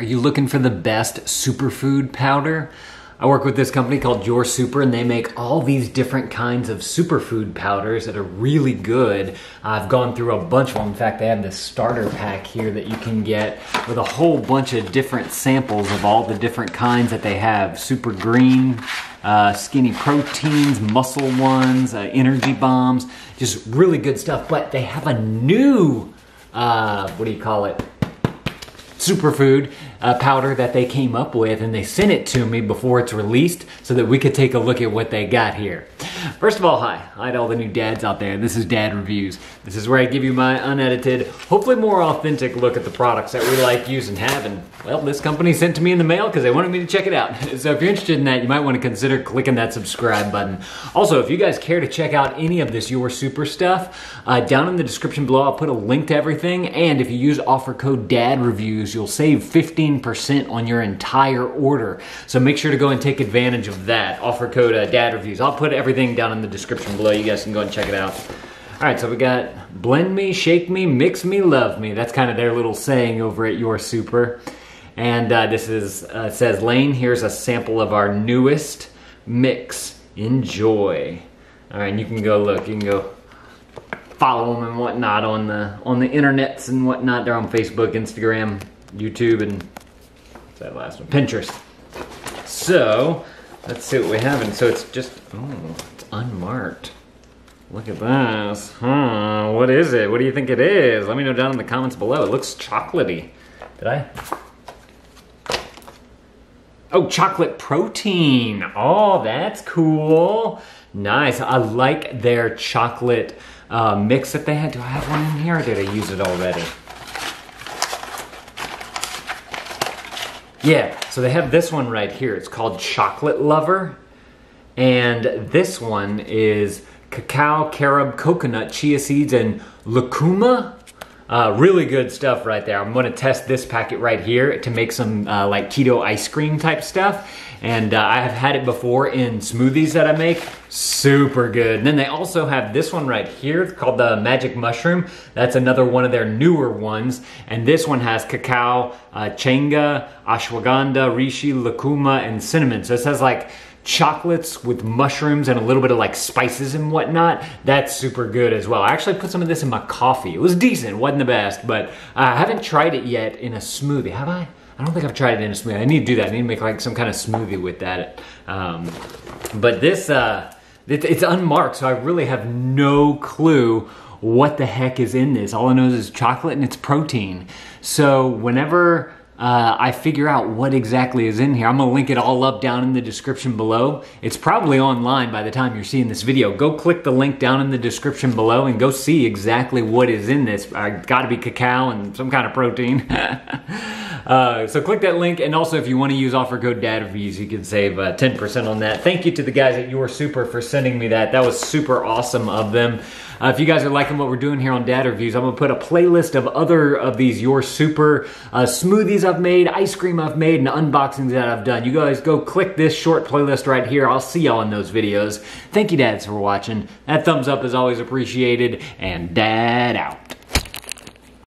Are you looking for the best superfood powder? I work with this company called Your Super, and they make all these different kinds of superfood powders that are really good. I've gone through a bunch of them. In fact, they have this starter pack here that you can get with a whole bunch of different samples of all the different kinds that they have. Super green, skinny proteins, muscle ones, energy bombs, just really good stuff. But they have a new, what do you call it? Superfood powder that they came up with, and they sent it to me before it's released so that we could take a look at what they got here. First of all, hi to all the new dads out there. This is Dad Reviews. This is where I give you my unedited, hopefully more authentic look at the products that we like, use, and have. And well, this company sent to me in the mail because they wanted me to check it out. So if you're interested in that, you might want to consider clicking that subscribe button. Also, if you guys care to check out any of this Your Super stuff, down in the description below, I'll put a link to everything. And if you use offer code Dad Reviews, you'll save 15% on your entire order. So make sure to go and take advantage of that. Offer code Dad Reviews. I'll put everything down in the description below. You guys can go and check it out. All right, so we got blend me, shake me, mix me, love me. That's kind of their little saying over at Your Super. And this is says, Lane, here's a sample of our newest mix. Enjoy. All right, and you can go look. You can go follow them and whatnot on the internets and whatnot. They're on Facebook, Instagram, YouTube, and what's that last one? Pinterest. So let's see what we have. And so it's just, oh, it's unmarked. Look at this. Huh, what is it? What do you think it is? Let me know down in the comments below. It looks chocolatey. Did I? Oh, chocolate protein. Oh, that's cool. Nice. I like their chocolate mix that they had. Do I have one in here or did I use it already? Yeah, so they have this one right here. It's called Chocolate Lover. And this one is cacao, carob, coconut, chia seeds, and lukuma. Really good stuff right there. I'm gonna test this packet right here to make some like keto ice cream type stuff. And I've had it before in smoothies that I make. Super good. And then they also have this one right here called the Magic Mushroom. That's another one of their newer ones. And this one has cacao, changa, ashwagandha, reishi, lukuma, and cinnamon. So it says like chocolates with mushrooms and a little bit of like spices and whatnot. That's super good as well. I actually put some of this in my coffee. It was decent, wasn't the best, but I haven't tried it yet in a smoothie, have I? I don't think I've tried it in a smoothie. I need to do that. I need to make like some kind of smoothie with that. But this, it's unmarked, so I really have no clue what the heck is in this. All I know is chocolate and it's protein. So whenever I figure out what exactly is in here, I'm gonna link it all up down in the description below. It's probably online by the time you're seeing this video. Go click the link down in the description below and go see exactly what is in this. Gotta be cacao and some kind of protein. So click that link, and also if you want to use offer code DADREVIEWS, you can save 10% on that. Thank you to the guys at Your Super for sending me that. That was super awesome of them. If you guys are liking what we're doing here on Dad Reviews, I'm gonna put a playlist of other of these Your Super smoothies I've made, ice cream I've made, and unboxings that I've done. You guys go click this short playlist right here. I'll see y'all in those videos. Thank you, dads, for watching. That thumbs up is always appreciated, and Dad out.